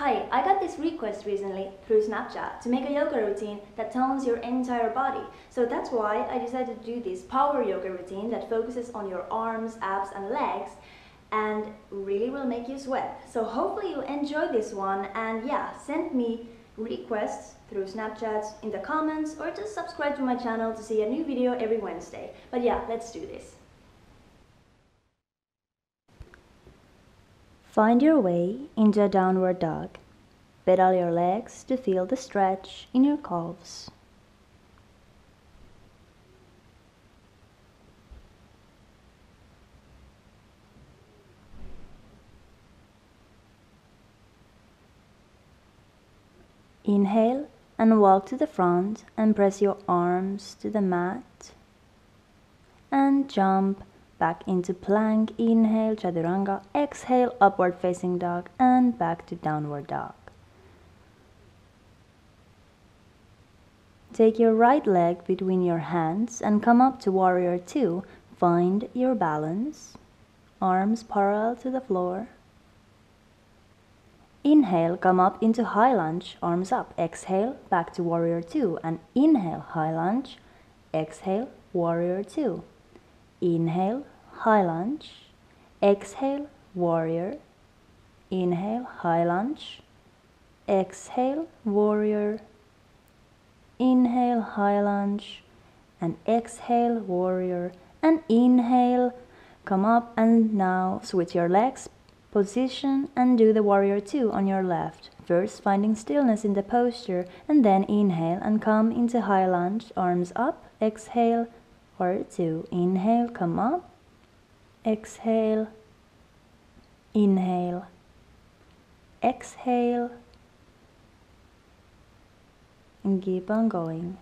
Hi, I got this request recently through Snapchat to make a yoga routine that tones your entire body. So that's why I decided to do this power yoga routine that focuses on your arms, abs and legs and really will make you sweat. So hopefully you enjoy this one, and yeah, send me requests through Snapchat in the comments or just subscribe to my channel to see a new video every Wednesday. But yeah, let's do this. Find your way into a downward dog. Pedal your legs to feel the stretch in your calves. Inhale and walk to the front and press your arms to the mat and jump back into plank. Inhale, chaturanga. Exhale, upward facing dog, and back to downward dog. Take your right leg between your hands and come up to Warrior 2. Find your balance, arms parallel to the floor. Inhale, come up into high lunge, arms up. Exhale, back to Warrior 2, and inhale, high lunge. Exhale, Warrior 2. Inhale, high lunge. Exhale, warrior. Inhale, high lunge. Exhale, warrior. Inhale, high lunge. And exhale, warrior. And inhale, come up, and now switch your legs, position, and do the warrior 2 on your left. First finding stillness in the posture, and then inhale and come into high lunge, arms up. Exhale, warrior 2. Inhale, come up. Exhale. Inhale. Exhale. And keep on going.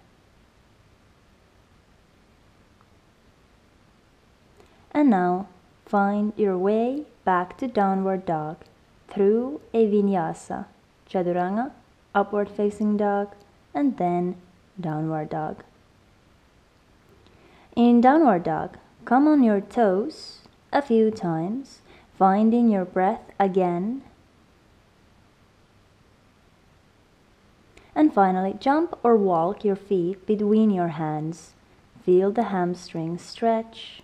And now find your way back to downward dog through a vinyasa. Chaturanga, upward facing dog, and then downward dog. In downward dog, come on your toes a few times, finding your breath again. And finally, jump or walk your feet between your hands. Feel the hamstring stretch.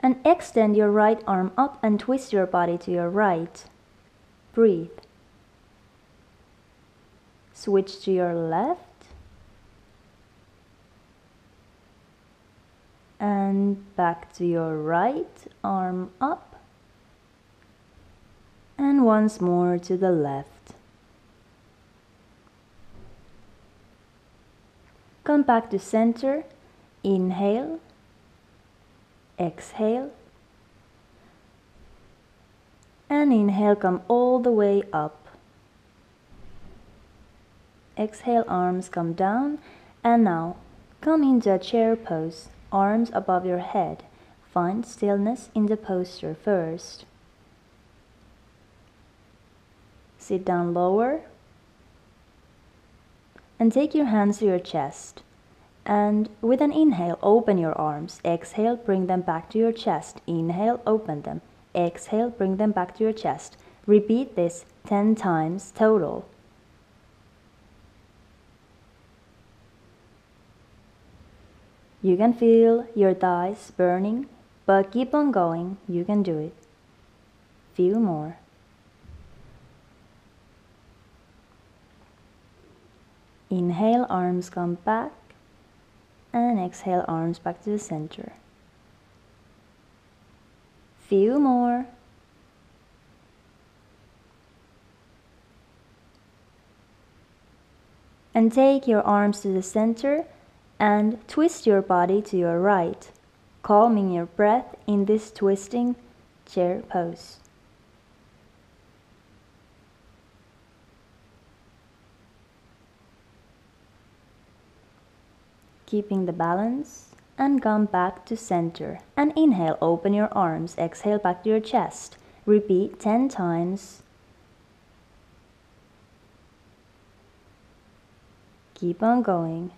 And extend your right arm up and twist your body to your right. Breathe. Switch to your left and back to your right, arm up, and once more to the left. Come back to center. Inhale, exhale, and inhale, come all the way up. Exhale, arms come down, and now come into a chair pose, arms above your head. Find stillness in the posture first. Sit down lower and take your hands to your chest. And with an inhale, open your arms. Exhale, bring them back to your chest. Inhale, open them. Exhale, bring them back to your chest. Repeat this 10 times total. You can feel your thighs burning, but keep on going, you can do it. Few more. Inhale, arms come back, and exhale, arms back to the center. Few more. And take your arms to the center and twist your body to your right, calming your breath in this twisting chair pose. Keeping the balance, and come back to center. And inhale, open your arms. Exhale, back to your chest. Repeat 10 times. Keep on going.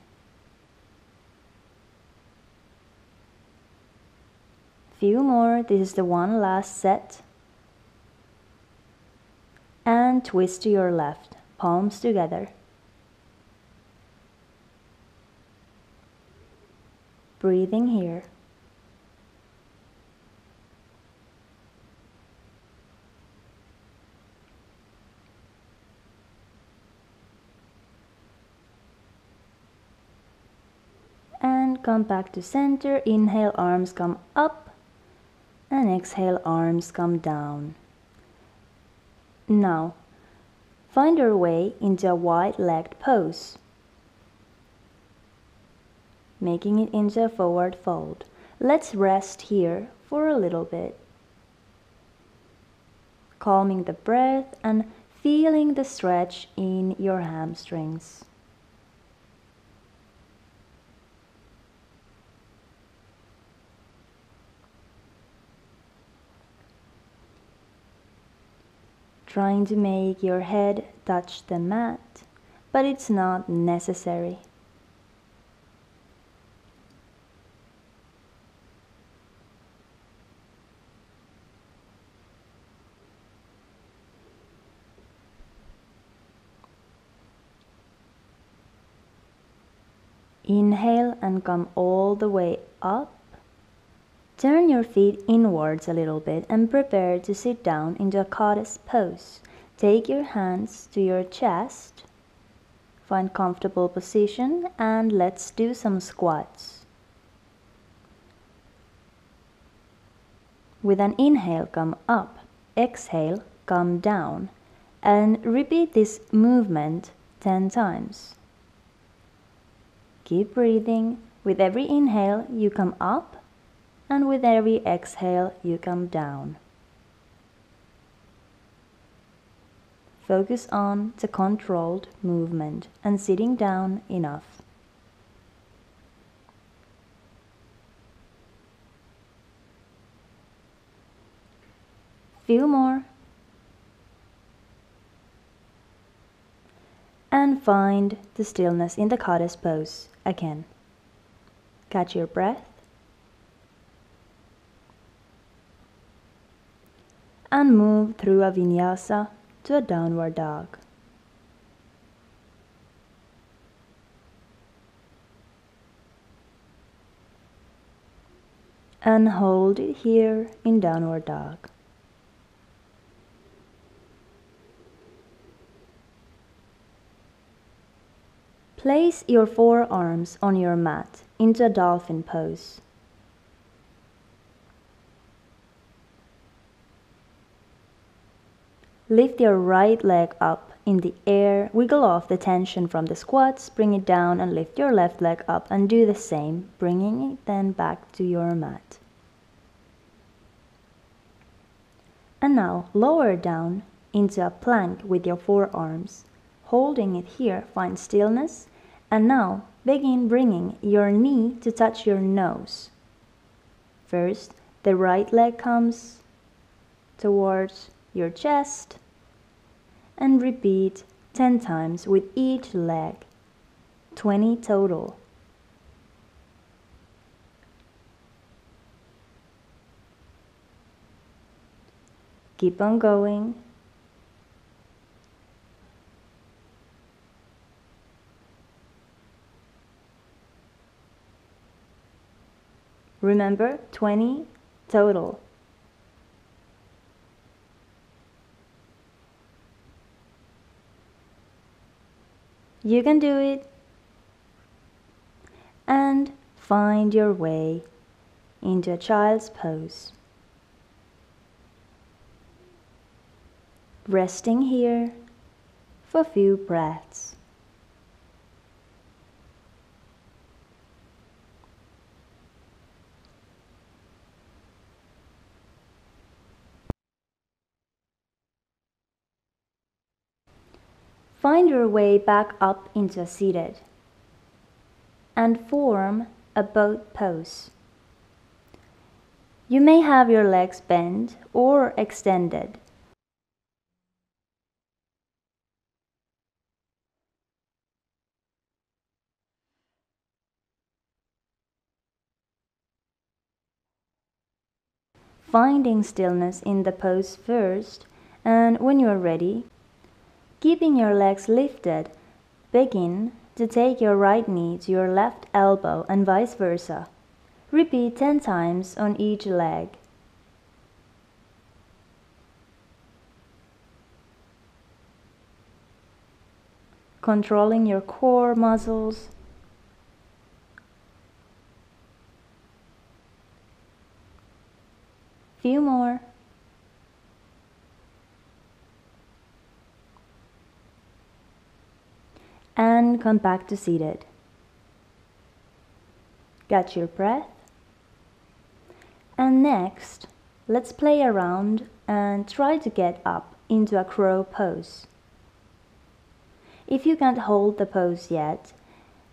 few more. This is the one last set. And twist to your left, palms together. Breathing here. And come back to center. Inhale, arms come up, and exhale, arms come down. Now, find your way into a wide-legged pose, making it into a forward fold. Let's rest here for a little bit, calming the breath and feeling the stretch in your hamstrings. Trying to make your head touch the mat, but it's not necessary. Inhale and come all the way up. Turn your feet inwards a little bit and prepare to sit down into a goddess pose. Take your hands to your chest, find comfortable position, and let's do some squats. With an inhale, come up, exhale, come down, and repeat this movement 10 times. Keep breathing. With every inhale, you come up. And with every exhale, you come down. Focus on the controlled movement and sitting down enough. Few more. And find the stillness in the goddess pose again. Catch your breath. And move through a vinyasa to a downward dog. And hold it here in downward dog. Place your forearms on your mat into a dolphin pose. Lift your right leg up in the air, wiggle off the tension from the squats, bring it down and lift your left leg up and do the same, bringing it then back to your mat. And now lower down into a plank with your forearms. Holding it here, find stillness, and now begin bringing your knee to touch your nose. First, the right leg comes towards your chest. And repeat 10 times with each leg, 20 total. Keep on going. Remember, 20 total. You can do it, and find your way into a child's pose. Resting here for a few breaths. Find your way back up into a seated and form a boat pose. You may have your legs bent or extended. finding stillness in the pose first, and when you are ready, keeping your legs lifted, begin to take your right knee to your left elbow and vice versa. Repeat 10 times on each leg. Controlling your core muscles. Few more. And come back to seated. Catch your breath. And next, let's play around and try to get up into a crow pose. If you can't hold the pose yet,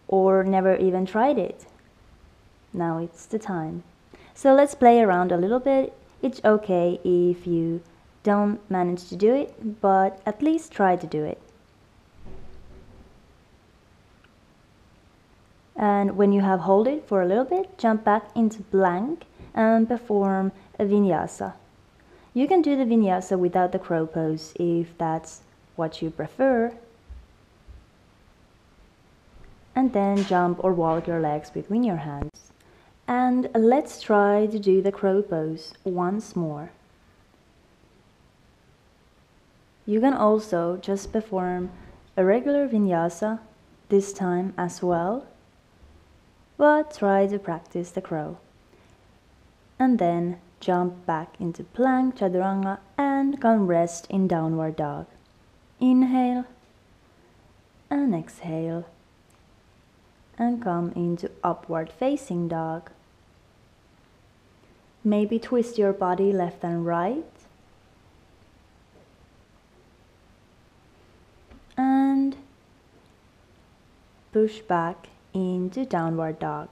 or never even tried it, now it's the time. So let's play around a little bit. It's okay if you don't manage to do it, but at least try to do it. And when you have held it for a little bit, jump back into plank and perform a vinyasa. You can do the vinyasa without the crow pose if that's what you prefer. And then jump or walk your legs between your hands. And let's try to do the crow pose once more. You can also just perform a regular vinyasa this time as well, but try to practice the crow. And then jump back into plank, chaturanga, and come rest in downward dog. Inhale and exhale. And come into upward facing dog. Maybe twist your body left and right. And push back into downward dog.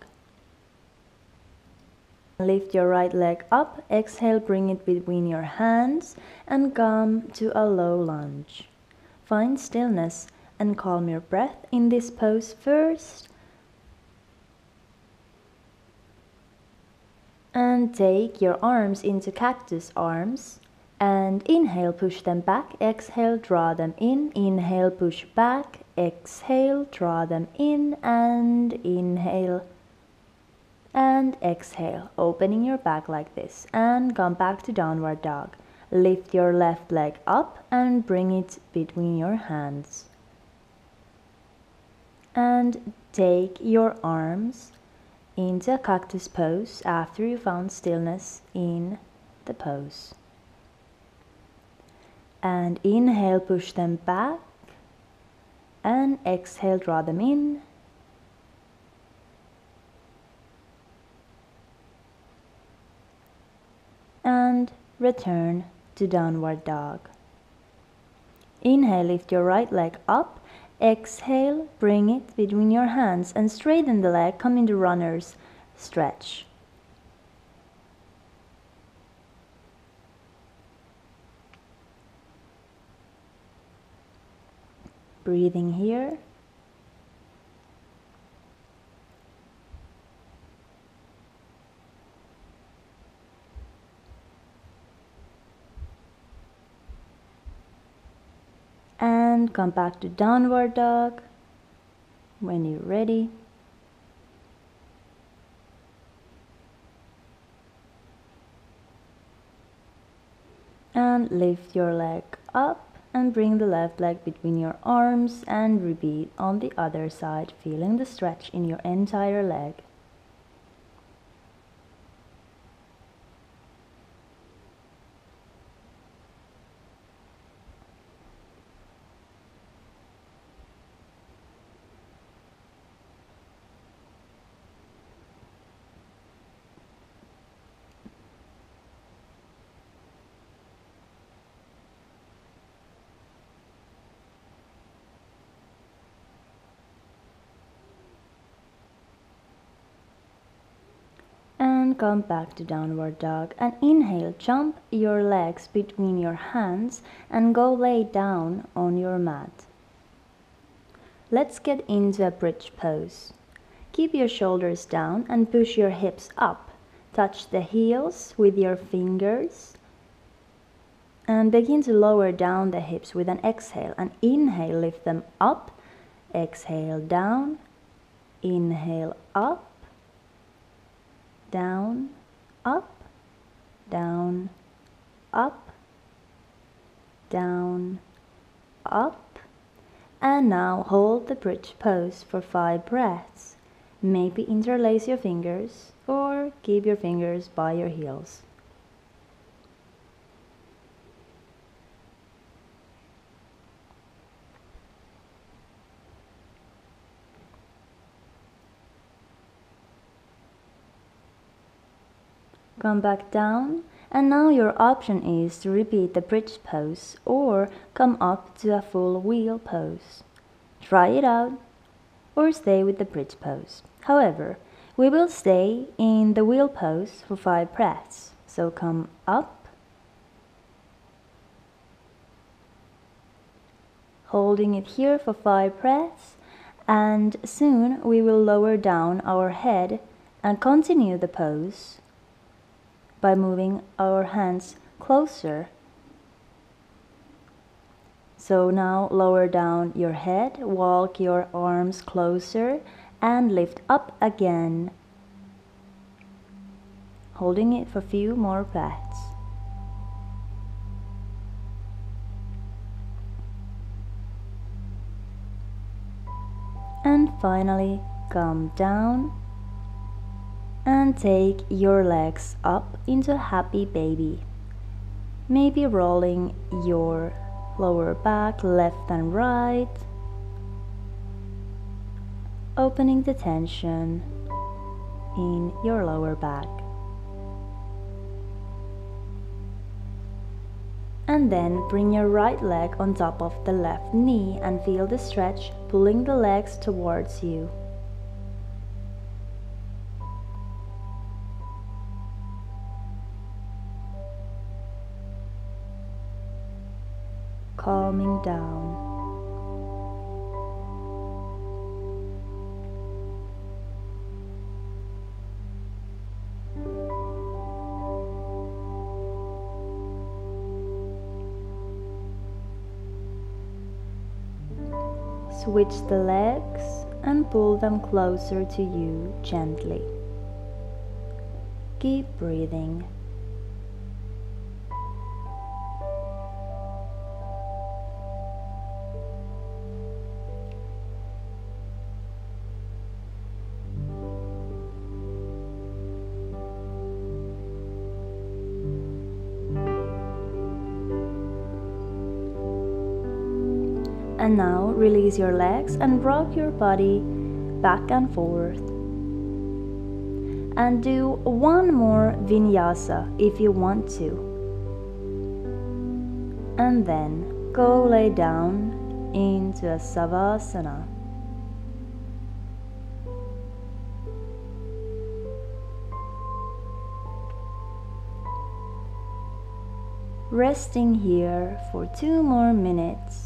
Lift your right leg up, exhale, bring it between your hands and come to a low lunge. Find stillness and calm your breath in this pose first. And take your arms into cactus arms and inhale, push them back, exhale, draw them in, inhale, push back, exhale, draw them in, and inhale and exhale, opening your back like this, and come back to downward dog. Lift your left leg up and bring it between your hands and take your arms into a cactus pose after you found stillness in the pose. And inhale, push them back, and exhale, draw them in. And return to downward dog. Inhale, lift your right leg up. Exhale, bring it between your hands and straighten the leg, come into runner's stretch. Breathing here. And come back to downward dog when you're ready. And lift your leg up and bring the left leg between your arms and repeat on the other side, feeling the stretch in your entire leg. Come back to downward dog and inhale, jump your legs between your hands and go lay down on your mat. Let's get into a bridge pose. Keep your shoulders down and push your hips up. Touch the heels with your fingers and begin to lower down the hips with an exhale. And inhale, lift them up, exhale down, inhale up, down, up, down, up, down, up. And now hold the bridge pose for 5 breaths. Maybe interlace your fingers or keep your fingers by your heels. Come back down, and now your option is to repeat the bridge pose or come up to a full wheel pose. Try it out or stay with the bridge pose. However, we will stay in the wheel pose for 5 breaths. So come up, holding it here for 5 breaths, and soon we will lower down our head and continue the pose by moving our hands closer. So now lower down your head, walk your arms closer and lift up again, holding it for a few more breaths. And finally come down and take your legs up into a happy baby, maybe rolling your lower back left and right, opening the tension in your lower back. And then bring your right leg on top of the left knee and feel the stretch pulling the legs towards you. Calming down. Switch the legs and pull them closer to you gently. Keep breathing. And now release your legs and rock your body back and forth. And do one more vinyasa if you want to. And then go lay down into a savasana. Resting here for 2 more minutes.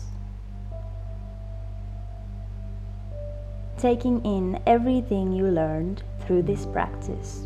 Taking in everything you learned through this practice.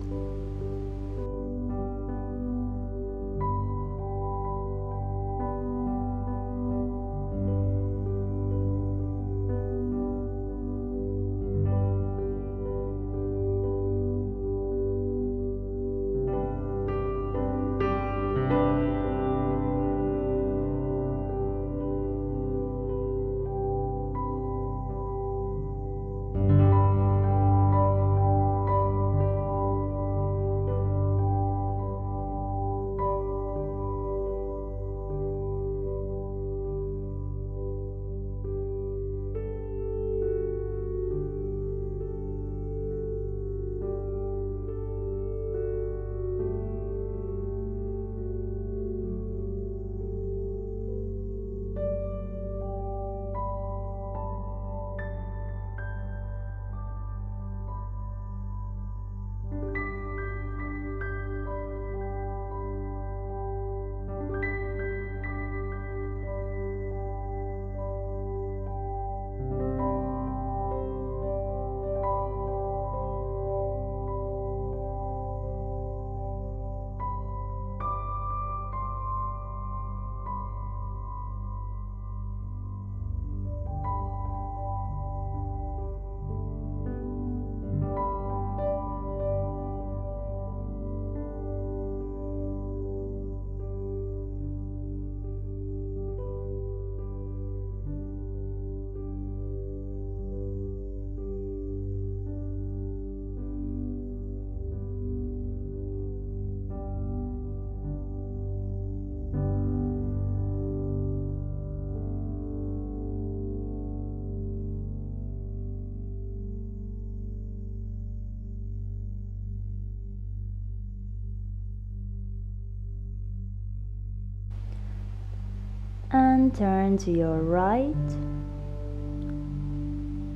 and turn to your right,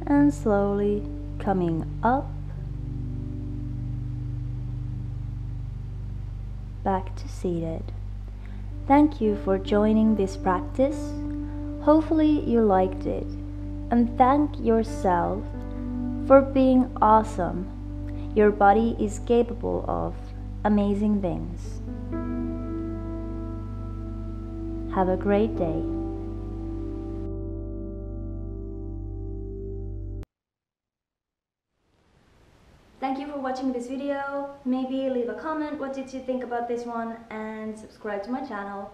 and slowly coming up, back to seated. Thank you for joining this practice. Hopefully you liked it, and thank yourself for being awesome. Your body is capable of amazing things. Have a great day. Thank you for watching this video. Maybe leave a comment, what did you think about this one, and subscribe to my channel.